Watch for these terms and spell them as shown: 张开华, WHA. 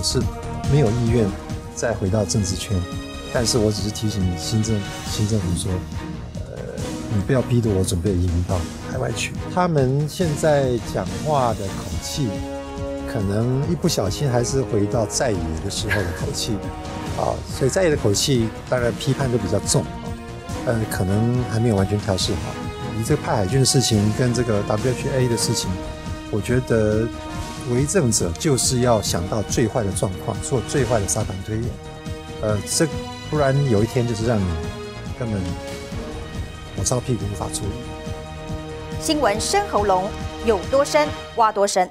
我是没有意愿再回到政治圈，但是我只是提醒你新政府说，你不要逼得我准备移民到海外去。他们现在讲话的口气，可能一不小心还是回到在野的时候的口气啊，所以在野的口气当然批判都比较重，可能还没有完全调试好。 你这个派海军的事情跟这个 WHA 的事情，我觉得为政者就是要想到最坏的状况，做最坏的沙盘推演。这不然有一天就是让你根本火烧屁股无法处理。新闻深喉咙，有多深挖多深。